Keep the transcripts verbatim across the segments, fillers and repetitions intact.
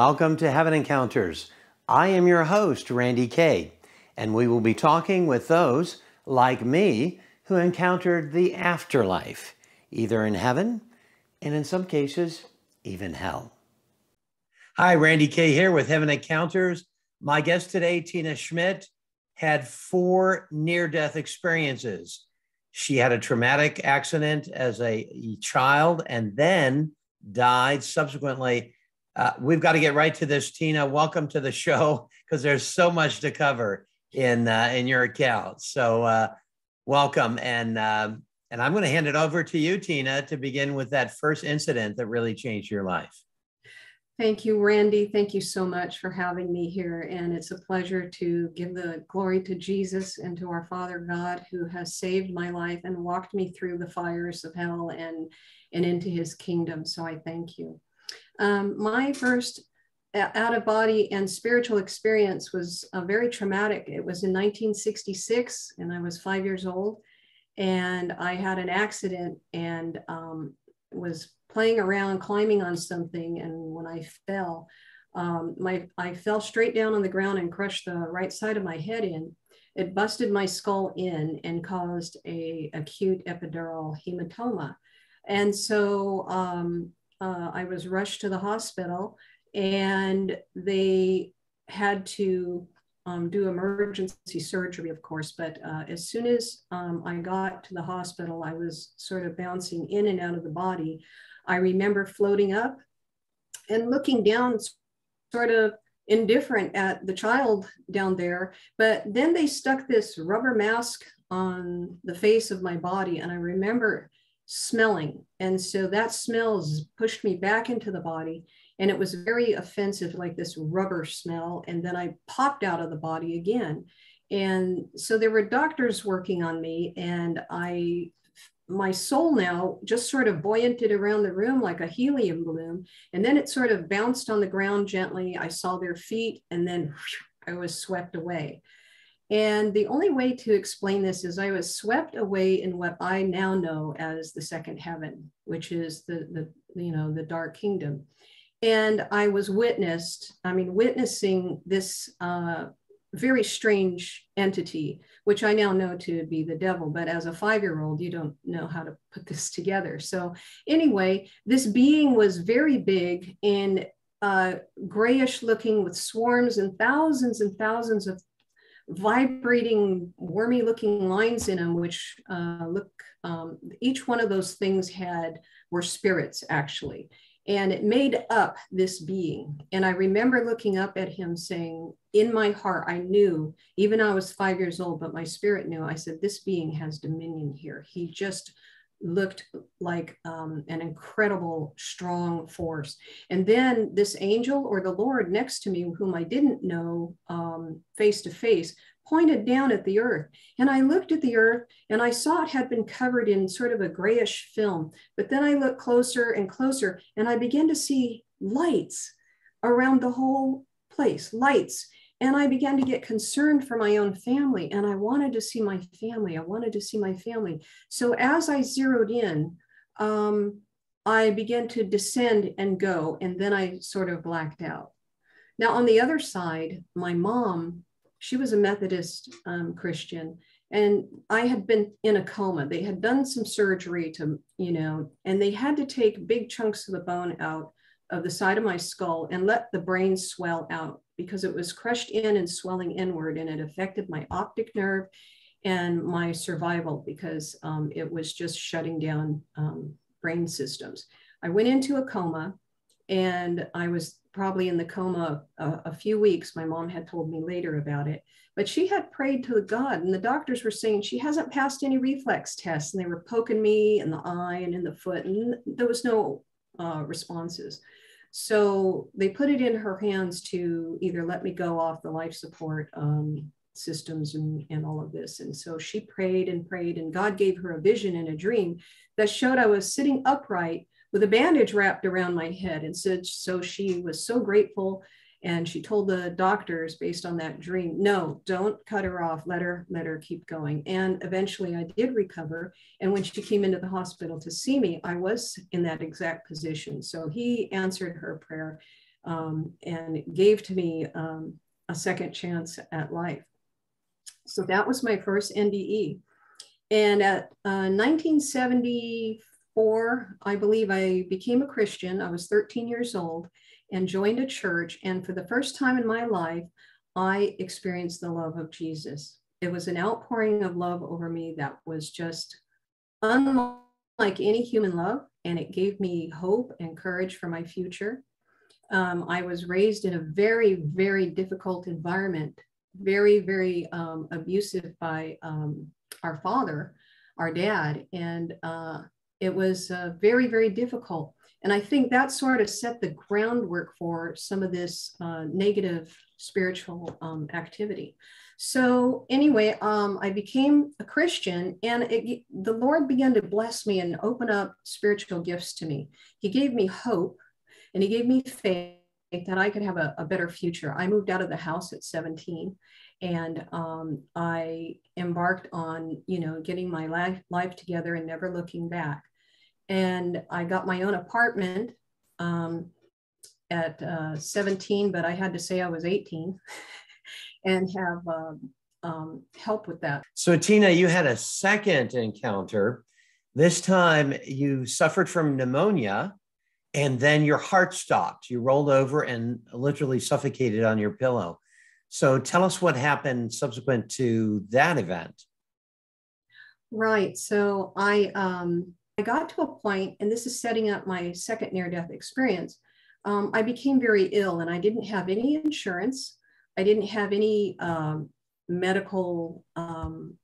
Welcome to Heaven Encounters. I am your host, Randy Kay, and we will be talking with those, like me, who encountered the afterlife, either in heaven and in some cases, even hell. Hi, Randy Kay here with Heaven Encounters. My guest today, Tina Schmidt, had four near-death experiences. She had a traumatic accident as a child and then died subsequently. Uh, we've got to get right to this, Tina. Welcome to the show, because there's so much to cover in uh, in your account. So uh, welcome, and uh, and I'm going to hand it over to you, Tina, to begin with that first incident that really changed your life. Thank you, Randy. Thank you so much for having me here, and it's a pleasure to give the glory to Jesus and to our Father God, who has saved my life and walked me through the fires of hell and and into His kingdom. So I thank you. Um, my first out-of-body and spiritual experience was uh, very traumatic. It was in nineteen sixty-six, and I was five years old, and I had an accident and um, was playing around, climbing on something, and when I fell, um, my, I fell straight down on the ground and crushed the right side of my head in. It busted my skull in and caused an acute epidural hematoma, and so um, Uh, I was rushed to the hospital, and they had to um, do emergency surgery, of course, but uh, as soon as um, I got to the hospital, I was sort of bouncing in and out of the body. I remember floating up and looking down, sort of indifferent at the child down there, but then they stuck this rubber mask on the face of my body, and I remember smelling. And so that smell pushed me back into the body, and it was very offensive, like this rubber smell. And then I popped out of the body again. And so there were doctors working on me, and I, my soul now just sort of buoyanted around the room like a helium balloon. And then it sort of bounced on the ground gently. I saw their feet, and then whew, I was swept away. And the only way to explain this is I was swept away in what I now know as the second heaven, which is the, the you know, the dark kingdom. And I was witnessed, I mean, witnessing this uh, very strange entity, which I now know to be the devil, but as a five-year-old, you don't know how to put this together. So anyway, this being was very big and uh, grayish looking, with swarms and thousands and thousands of vibrating, wormy looking lines in them, which uh, look, um, each one of those things had, were spirits actually. And it made up this being. And I remember looking up at him saying, in my heart, I knew, even I was five years old, but my spirit knew, I said, this being has dominion here. He just looked like um, an incredible, strong force. And then this angel, or the Lord next to me, whom I didn't know um, face to face, pointed down at the earth. And I looked at the earth, and I saw it had been covered in sort of a grayish film. But then I looked closer and closer, and I began to see lights around the whole place, lights. And I began to get concerned for my own family, and I wanted to see my family. I wanted to see my family. So as I zeroed in, um, I began to descend and go, and then I sort of blacked out. Now, on the other side, my mom, she was a Methodist um, Christian, and I had been in a coma. They had done some surgery to, you know, and they had to take big chunks of the bone out of the side of my skull and let the brain swell out, because it was crushed in and swelling inward, and it affected my optic nerve and my survival, because um, it was just shutting down um, brain systems. I went into a coma, and I was probably in the coma a, a few weeks. My mom had told me later about it, but she had prayed to God, and the doctors were saying she hasn't passed any reflex tests, and they were poking me in the eye and in the foot, and there was no uh, responses. So they put it in her hands to either let me go off the life support um, systems and, and all of this. And so she prayed and prayed, and God gave her a vision and a dream that showed I was sitting upright with a bandage wrapped around my head. And so, so she was so grateful. And she told the doctors, based on that dream, no, don't cut her off. Let her, let her keep going. And eventually I did recover. And when she came into the hospital to see me, I was in that exact position. So he answered her prayer um, and it gave to me um, a second chance at life. So that was my first N D E. And at uh, nineteen seventy-four, I believe, I became a Christian. I was thirteen years old and joined a church. And for the first time in my life, I experienced the love of Jesus. It was an outpouring of love over me that was just unlike any human love. And it gave me hope and courage for my future. Um, I was raised in a very, very difficult environment, very, very um, abusive by um, our father, our dad. And uh, it was uh, very, very difficult. And I think that sort of set the groundwork for some of this uh, negative spiritual um, activity. So anyway, um, I became a Christian, and it, the Lord began to bless me and open up spiritual gifts to me. He gave me hope, and he gave me faith that I could have a, a better future. I moved out of the house at seventeen, and um, I embarked on, you know, getting my life, life together and never looking back. And I got my own apartment um, at uh, seventeen, but I had to say I was eighteen and have um, um, help with that. So Tina, you had a second encounter. This time you suffered from pneumonia and then your heart stopped. You rolled over and literally suffocated on your pillow. So tell us what happened subsequent to that event. Right, so I... Um, I got to a point, and this is setting up my second near-death experience, um, I became very ill, and I didn't have any insurance. I didn't have any um, medical um,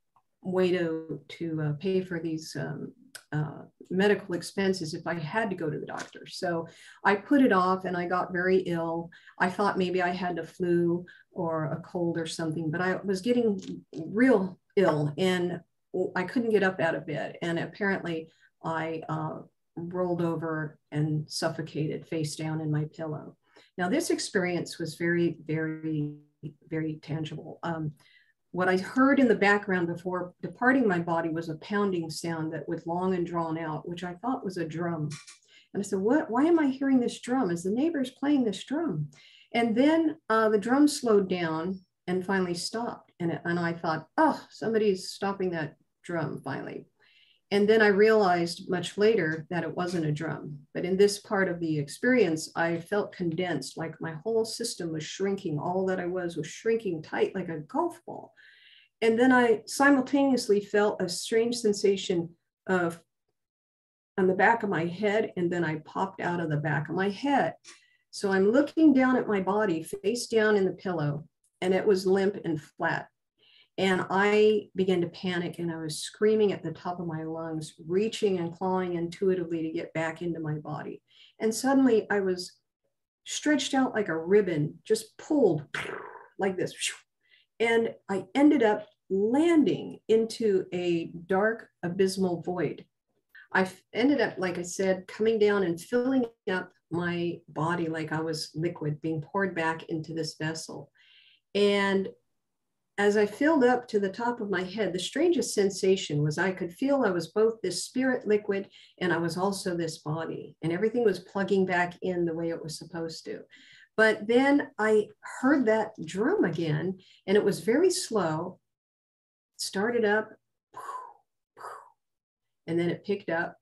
way to, to uh, pay for these um, uh, medical expenses if I had to go to the doctor. So I put it off, and I got very ill. I thought maybe I had a flu or a cold or something, but I was getting real ill, and I couldn't get up out of bed, and apparently I uh, rolled over and suffocated face down in my pillow. Now, this experience was very, very, very tangible. Um, what I heard in the background before departing my body was a pounding sound that was long and drawn out, which I thought was a drum. And I said, "What? Why am I hearing this drum? Is the neighbors playing this drum?" And then uh, the drum slowed down and finally stopped. And, it, and I thought, oh, somebody's stopping that drum finally. And then I realized much later that it wasn't a drum. But in this part of the experience, I felt condensed, like my whole system was shrinking. All that I was was shrinking tight like a golf ball. And then I simultaneously felt a strange sensation of on the back of my head, and then I popped out of the back of my head. So I'm looking down at my body, face down in the pillow, and it was limp and flat. And I began to panic, and I was screaming at the top of my lungs, reaching and clawing intuitively to get back into my body. And suddenly I was stretched out like a ribbon, just pulled like this. And I ended up landing into a dark, abysmal void. I ended up, like I said, coming down and filling up my body like I was liquid being poured back into this vessel. And as I filled up to the top of my head, the strangest sensation was I could feel I was both this spirit liquid, and I was also this body, and everything was plugging back in the way it was supposed to. But then I heard that drum again, and it was very slow, started up, and then it picked up,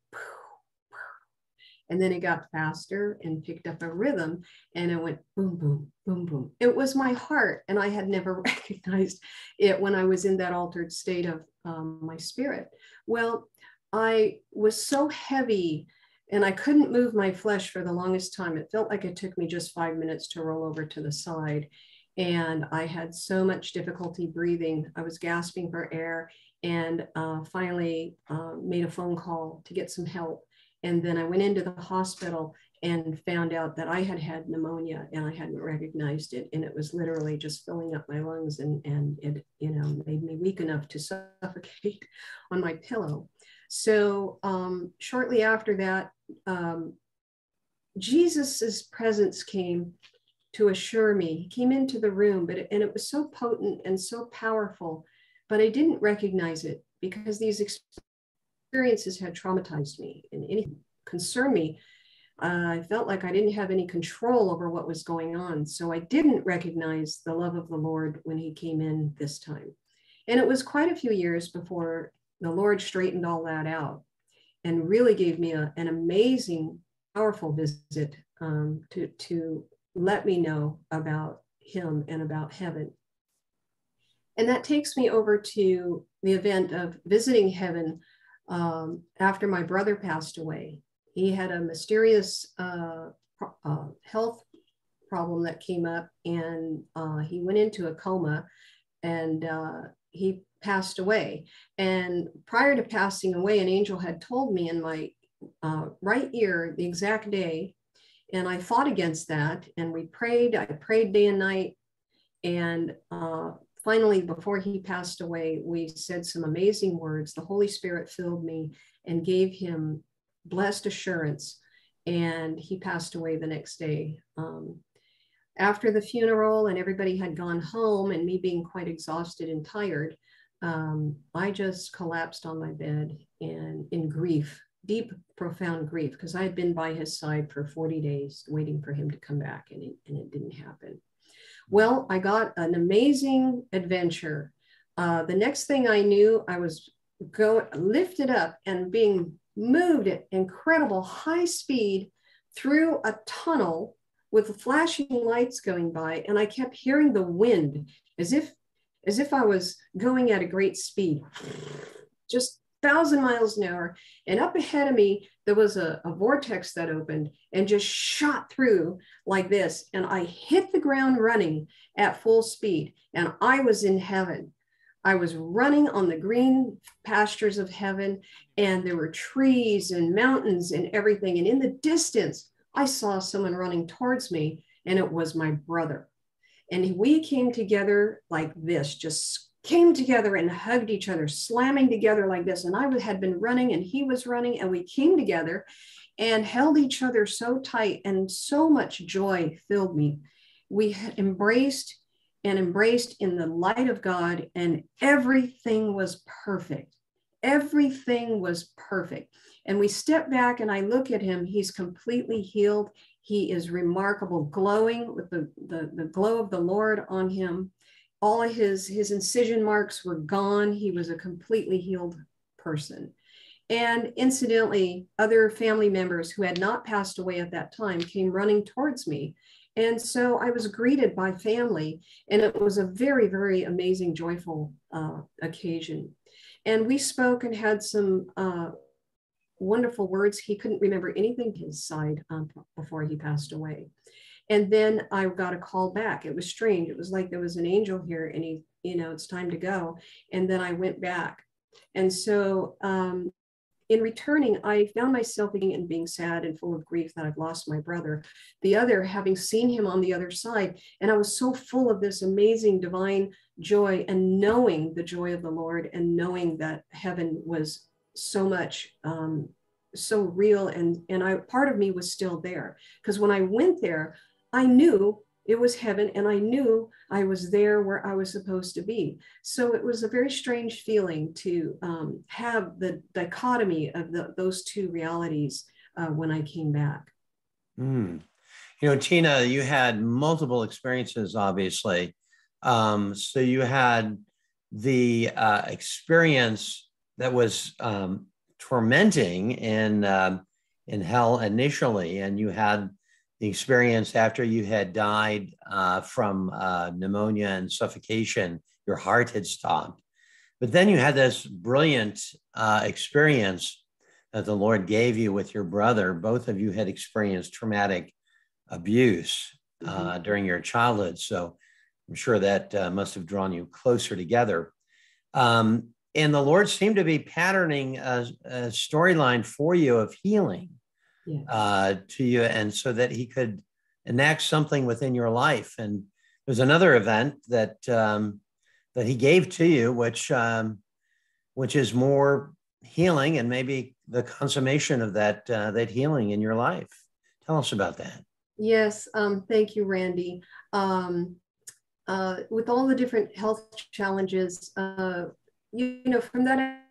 and then it got faster and picked up a rhythm, and it went boom, boom, boom, boom. It was my heart, and I had never recognized it when I was in that altered state of um, my spirit. Well, I was so heavy, and I couldn't move my flesh for the longest time. It felt like it took me just five minutes to roll over to the side, and I had so much difficulty breathing. I was gasping for air, and uh, finally uh, made a phone call to get some help. And then I went into the hospital and found out that I had had pneumonia, and I hadn't recognized it. And it was literally just filling up my lungs, and, and it, you know, made me weak enough to suffocate on my pillow. So um, shortly after that, um, Jesus's presence came to assure me. He came into the room, but it, and it was so potent and so powerful, but I didn't recognize it because these experiences had traumatized me, and anything concerned me Uh, I felt like I didn't have any control over what was going on. So I didn't recognize the love of the Lord when he came in this time. And it was quite a few years before the Lord straightened all that out and really gave me a, an amazing, powerful visit um, to, to let me know about him and about heaven. And that takes me over to the event of visiting heaven um, after my brother passed away. He had a mysterious uh, uh, health problem that came up, and uh, he went into a coma, and uh, he passed away. And prior to passing away, an angel had told me in my uh, right ear the exact day, and I fought against that, and we prayed. I prayed day and night, and uh, finally, before he passed away, we said some amazing words. The Holy Spirit filled me and gave him blessed assurance, and he passed away the next day. Um, after the funeral and everybody had gone home, and me being quite exhausted and tired, um, I just collapsed on my bed and in grief, deep, profound grief, because I had been by his side for forty days waiting for him to come back, and it, and it didn't happen. Well, I got an amazing adventure. Uh, the next thing I knew, I was go lifted up and being moved at incredible high speed through a tunnel with flashing lights going by. And I kept hearing the wind as if, as if I was going at a great speed, just thousand miles an hour. And up ahead of me, there was a, a vortex that opened and just shot through like this. And I hit the ground running at full speed, and I was in heaven. I was running on the green pastures of heaven, and there were trees and mountains and everything. And in the distance, I saw someone running towards me, and it was my brother. And we came together like this, just came together and hugged each other, slamming together like this. And I had been running, and he was running, and we came together and held each other so tight, and so much joy filled me. We embraced and embraced in the light of God, and everything was perfect. Everything was perfect. And we step back, and I look at him. He's completely healed. He is remarkable, glowing with the, the, the glow of the Lord on him. All of his, his incision marks were gone. He was a completely healed person. And incidentally, other family members who had not passed away at that time came running towards me. And so I was greeted by family, and it was a very, very amazing, joyful uh, occasion. And we spoke and had some uh, wonderful words. He couldn't remember anything his side um, before he passed away. And then I got a call back. It was strange. It was like there was an angel here, and he, you know, it's time to go. And then I went back. And so um, in returning, I found myself being and being sad and full of grief that I've lost my brother, the other having seen him on the other side. And I was so full of this amazing divine joy, and knowing the joy of the Lord, and knowing that heaven was so much, um, so real. And, and I, part of me was still there, because when I went there, I knew it was heaven, and I knew I was there where I was supposed to be. So it was a very strange feeling to um, have the dichotomy of the, those two realities uh, when I came back. Mm. You know, Tina, you had multiple experiences, obviously. Um, so you had the uh, experience that was um, tormenting in, uh, in hell initially, and you had the experience after you had died uh, from uh, pneumonia and suffocation. Your heart had stopped. But then you had this brilliant uh, experience that the Lord gave you with your brother. Both of you had experienced traumatic abuse uh, mm-hmm. during your childhood. So I'm sure that uh, must have drawn you closer together. Um, and the Lord seemed to be patterning a, a storyline for you of healing. Yes. Uh, to you, and so that he could enact something within your life. And there's another event that um, that he gave to you, which um, which is more healing, and maybe the consummation of that uh, that healing in your life. Tell us about that. Yes, um, thank you, Randy. Um, uh, with all the different health challenges, uh, you, you know, from that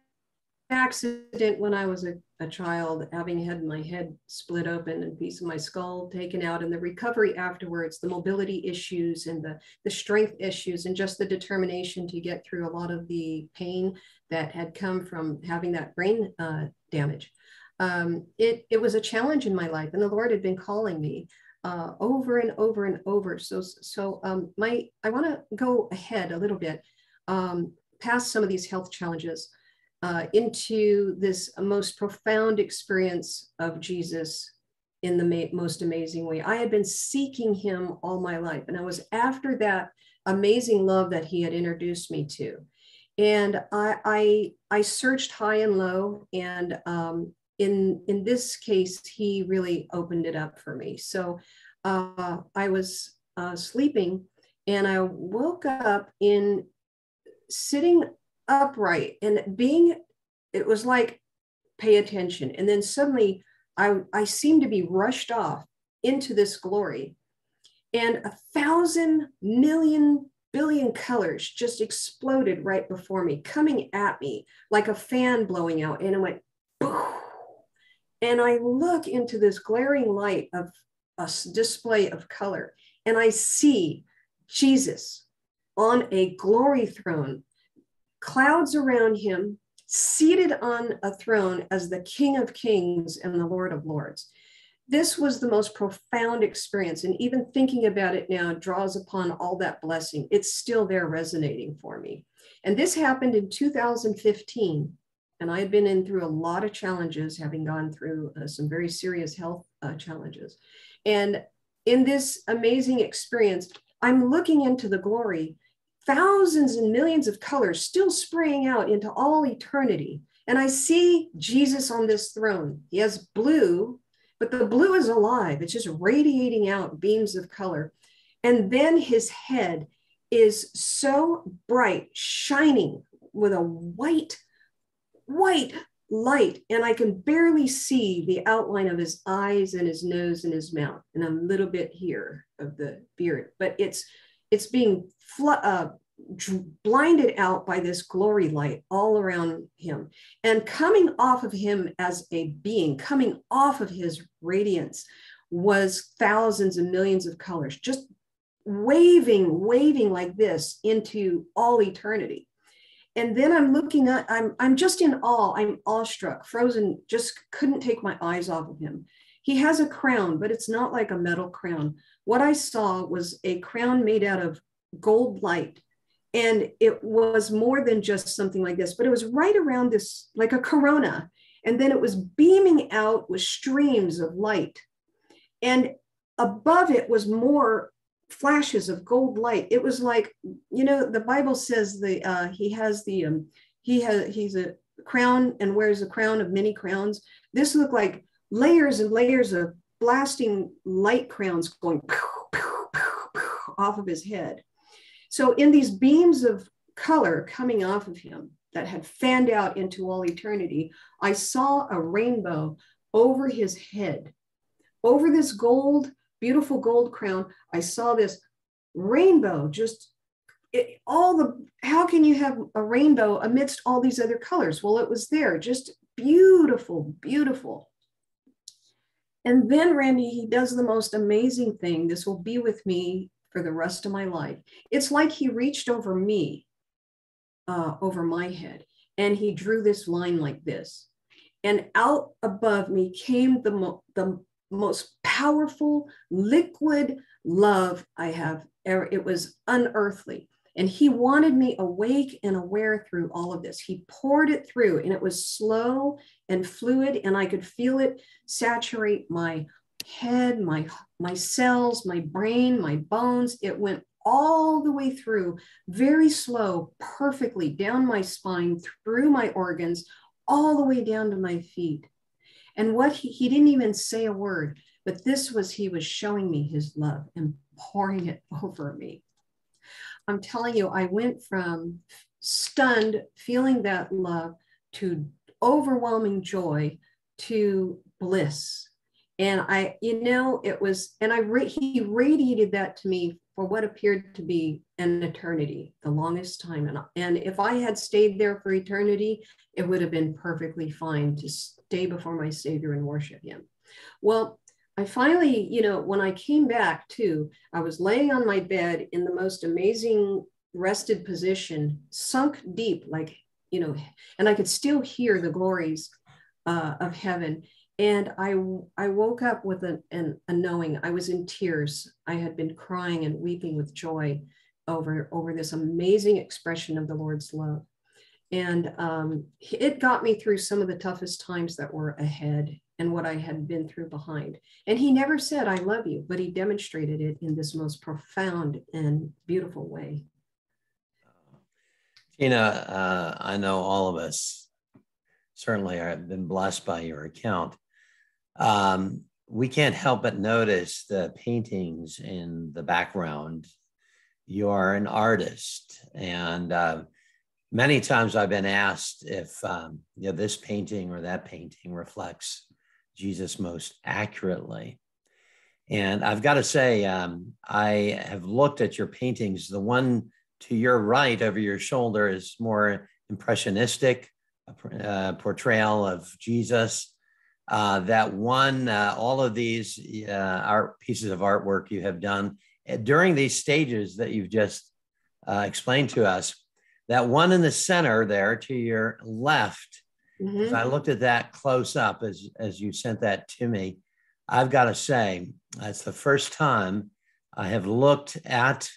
accident when I was a, a child, having had my head split open and a piece of my skull taken out, and the recovery afterwards, the mobility issues and the, the strength issues, and just the determination to get through a lot of the pain that had come from having that brain uh, damage. Um, it, it was a challenge in my life, and the Lord had been calling me uh, over and over and over. So, so um, my, I want to go ahead a little bit um, past some of these health challenges. Uh, into this most profound experience of Jesus in the ma most amazing way. I had been seeking him all my life, and I was after that amazing love that he had introduced me to. And I, I, I searched high and low, and um, in, in this case, he really opened it up for me. So uh, I was uh, sleeping, and I woke up in sitting upright and being, it was like, pay attention. And then suddenly I, I seemed to be rushed off into this glory, and a thousand million billion colors just exploded right before me, coming at me like a fan blowing out. And I went, boom. And I look into this glaring light of a display of color, and I see Jesus on a glory throne, clouds around him, seated on a throne as the King of Kings and the Lord of Lords. This was the most profound experience. And even thinking about it now draws upon all that blessing. It's still there resonating for me. And this happened in two thousand fifteen. And I had been in through a lot of challenges, having gone through uh, some very serious health uh, challenges. And in this amazing experience, I'm looking into the glory, thousands and millions of colors still spraying out into all eternity. And I see Jesus on this throne. He has blue, but the blue is alive. It's just radiating out beams of color. And then his head is so bright, shining with a white, white light. And I can barely see the outline of his eyes and his nose and his mouth. And a little bit here of the beard, but it's It's being uh, blinded out by this glory light all around him, and coming off of him as a being, coming off of his radiance was thousands and millions of colors, just waving, waving like this into all eternity. And then I'm looking at, I'm, I'm just in awe. I'm awestruck, frozen, just couldn't take my eyes off of him. He has a crown, but it's not like a metal crown. What I saw was a crown made out of gold light. And it was more than just something like this, but it was right around this, like a corona. And then it was beaming out with streams of light. And above it was more flashes of gold light. It was like, you know, the Bible says the uh, he has the, um, he has he's a crown and wears a crown of many crowns. This looked like layers and layers of blasting light crowns going pew, pew, pew, pew, off of his head. So in these beams of color coming off of him that had fanned out into all eternity, I saw a rainbow over his head. Over this gold, beautiful gold crown, I saw this rainbow. Just it, all the, how can you have a rainbow amidst all these other colors? Well, it was there, just beautiful, beautiful. And then Randy, he does the most amazing thing. This will be with me for the rest of my life. It's like he reached over me, uh, over my head, and he drew this line like this. And out above me came the, mo the most powerful liquid love I have ever. It was unearthly. And he wanted me awake and aware through all of this. He poured it through, and it was slow and fluid, and I could feel it saturate my head, my, my cells, my brain, my bones. It went all the way through, very slow, perfectly down my spine, through my organs, all the way down to my feet. And what he, he didn't even say a word, but this was, he was showing me his love and pouring it over me. I'm telling you, I went from stunned, feeling that love, to overwhelming joy, to bliss. And I, you know, it was, and I, he radiated that to me for what appeared to be an eternity, the longest time. And, and if I had stayed there for eternity, it would have been perfectly fine to stay before my Savior and worship him. Well, I finally, you know, when I came back too, I was laying on my bed in the most amazing rested position, sunk deep, like, you know, and I could still hear the glories uh, of heaven. And I, I woke up with a, an, a knowing. I was in tears. I had been crying and weeping with joy over, over this amazing expression of the Lord's love. And um, it got me through some of the toughest times that were ahead and what I had been through behind. And he never said, I love you, but he demonstrated it in this most profound and beautiful way. Tina, uh, I know all of us certainly have been blessed by your account. Um, we can't help but notice the paintings in the background. You are an artist. And uh, many times I've been asked if um, you know, this painting or that painting reflects Jesus most accurately. And I've got to say, um, I have looked at your paintings. The one to your right over your shoulder is more impressionistic, uh, portrayal of Jesus. Uh, that one, uh, all of these uh, art pieces of artwork you have done uh, during these stages that you've just uh, explained to us, that one in the center there to your left, mm-hmm. as I looked at that close up as, as you sent that to me, I've got to say, that's the first time I have looked at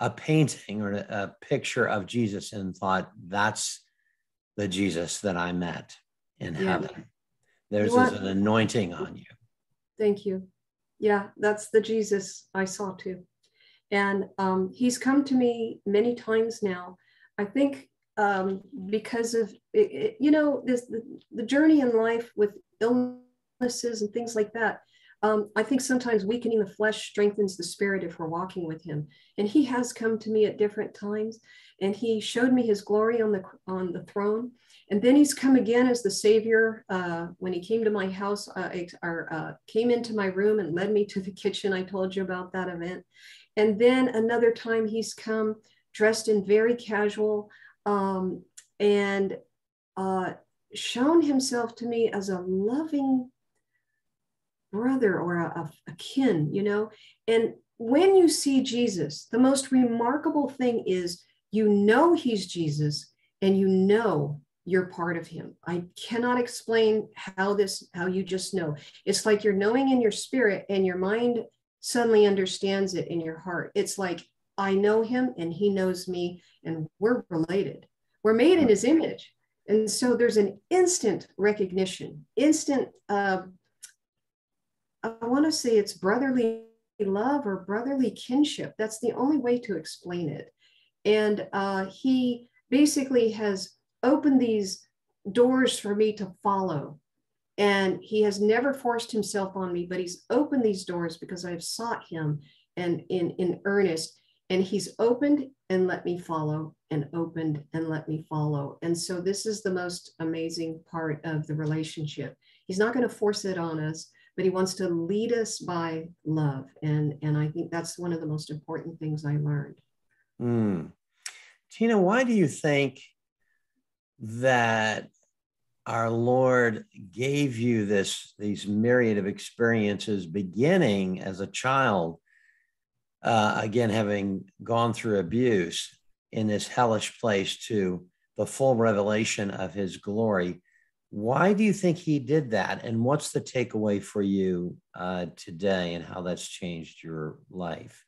a painting or a picture of Jesus and thought, that's the Jesus that I met in yeah. heaven. There's an anointing on you. Thank you. Yeah, that's the Jesus I saw too. And um, he's come to me many times now. I think um, because of, it, it, you know, this, the, the journey in life with illnesses and things like that, Um, I think sometimes weakening the flesh strengthens the spirit if we're walking with him. And he has come to me at different times, and he showed me his glory on the, on the throne. And then he's come again as the Savior. Uh, when he came to my house, uh, or uh, came into my room and led me to the kitchen. I told you about that event. And then another time he's come dressed in very casual um, and uh, shown himself to me as a loving brother or a, a kin, you know. And when you see Jesus, the most remarkable thing is, you know, he's Jesus and you know you're part of him. I cannot explain how this, how you just know. It's like you're knowing in your spirit and your mind suddenly understands it in your heart. It's like, I know him and he knows me and we're related. We're made in his image. And so there's an instant recognition, instant, uh, I want to say it's brotherly love or brotherly kinship. That's the only way to explain it. And uh, he basically has opened these doors for me to follow. And he has never forced himself on me, but he's opened these doors because I've sought him and in, in earnest. And he's opened and let me follow and opened and let me follow. And so this is the most amazing part of the relationship. He's not going to force it on us, but he wants to lead us by love. And, and I think that's one of the most important things I learned. Mm. Tina, why do you think that our Lord gave you this, these myriad of experiences beginning as a child, uh, again, having gone through abuse in this hellish place to the full revelation of his glory? Why do you think he did that? And what's the takeaway for you uh, today and how that's changed your life?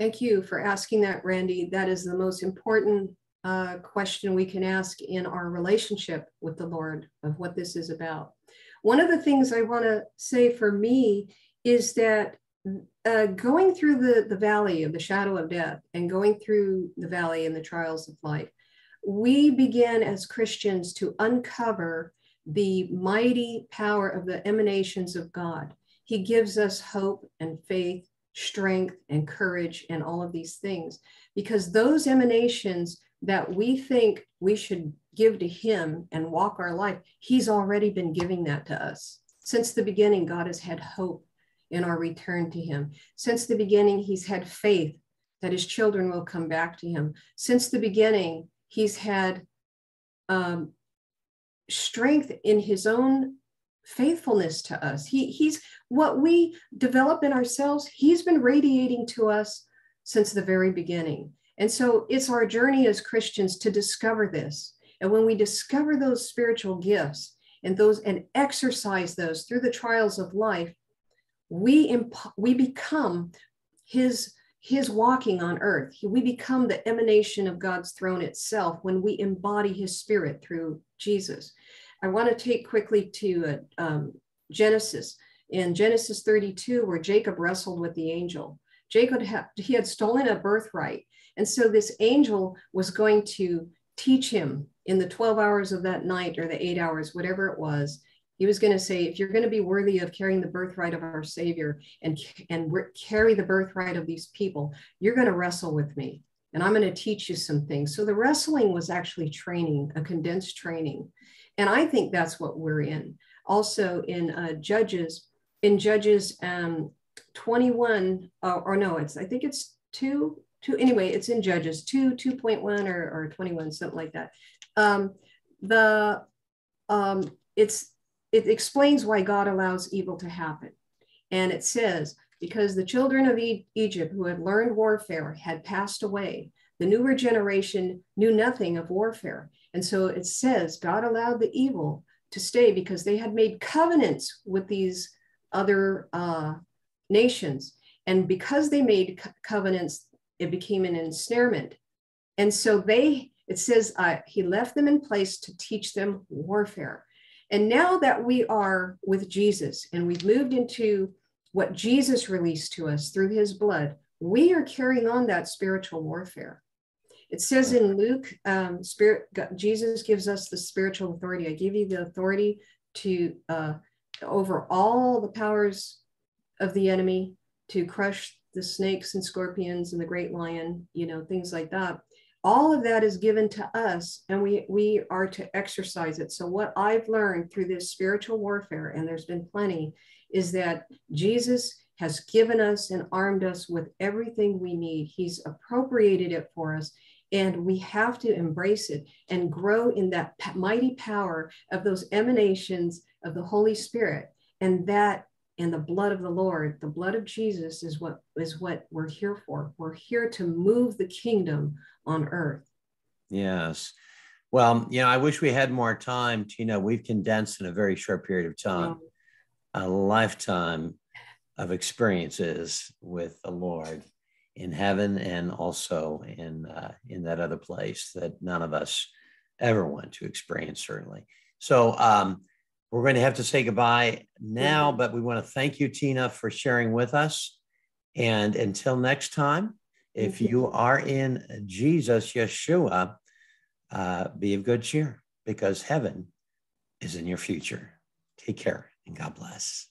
Thank you for asking that, Randy. That is the most important uh, question we can ask in our relationship with the Lord, of what this is about. One of the things I want to say for me is that uh, going through the, the valley of the shadow of death and going through the valley and the trials of life, we begin as Christians to uncover the mighty power of the emanations of God. He gives us hope and faith, strength and courage and all of these things, because those emanations that we think we should give to him and walk our life, he's already been giving that to us. Since the beginning, God has had hope in our return to him. Since the beginning, he's had faith that his children will come back to him. Since the beginning, he's had um, strength in his own faithfulness to us. He, he's what we develop in ourselves. He's been radiating to us since the very beginning. And so it's our journey as Christians to discover this. And when we discover those spiritual gifts and those and exercise those through the trials of life, we, imp we become his, his walking on earth. We become the emanation of God's throne itself when we embody his spirit through Jesus. I want to take quickly to uh, um, Genesis. In Genesis thirty-two, where Jacob wrestled with the angel. Jacob, had, he had stolen a birthright. And so this angel was going to teach him in the twelve hours of that night, or the eight hours, whatever it was. He was going to say, if you're going to be worthy of carrying the birthright of our Savior and, and carry the birthright of these people, you're going to wrestle with me, and I'm going to teach you some things. So the wrestling was actually training, a condensed training. And I think that's what we're in. Also in uh, Judges, in Judges um, twenty-one, uh, or no, it's I think it's two, two anyway, it's in Judges two, two point one or, or twenty-one, something like that. Um, the, um, it's, it explains why God allows evil to happen. And it says, because the children of e Egypt who had learned warfare had passed away, the newer generation knew nothing of warfare. And so it says God allowed the evil to stay because they had made covenants with these other uh, nations. And because they made co covenants, it became an ensnarement. And so they, it says, uh, he left them in place to teach them warfare. And now that we are with Jesus and we've moved into what Jesus released to us through his blood, we are carrying on that spiritual warfare. It says in Luke, um, Spirit, God, Jesus gives us the spiritual authority. I give you the authority to uh, over all the powers of the enemy, to crush the snakes and scorpions and the great lion, you know, things like that. All of that is given to us, and we, we are to exercise it. So what I've learned through this spiritual warfare, and there's been plenty, is that Jesus has given us and armed us with everything we need. He's appropriated it for us, and we have to embrace it and grow in that mighty power of those emanations of the Holy Spirit. And that, and the blood of the Lord, the blood of Jesus is what is what we're here for. We're here to move the kingdom on earth. Yes. Well, you know, I wish we had more time, Tina. We've condensed in a very short period of time, yeah. a lifetime of experiences with the Lord in heaven and also in, uh, in that other place that none of us ever want to experience, certainly. So, um, we're going to have to say goodbye now, but we want to thank you, Tina, for sharing with us. And until next time, if you are in Jesus, Yeshua, uh, be of good cheer because heaven is in your future. Take care and God bless.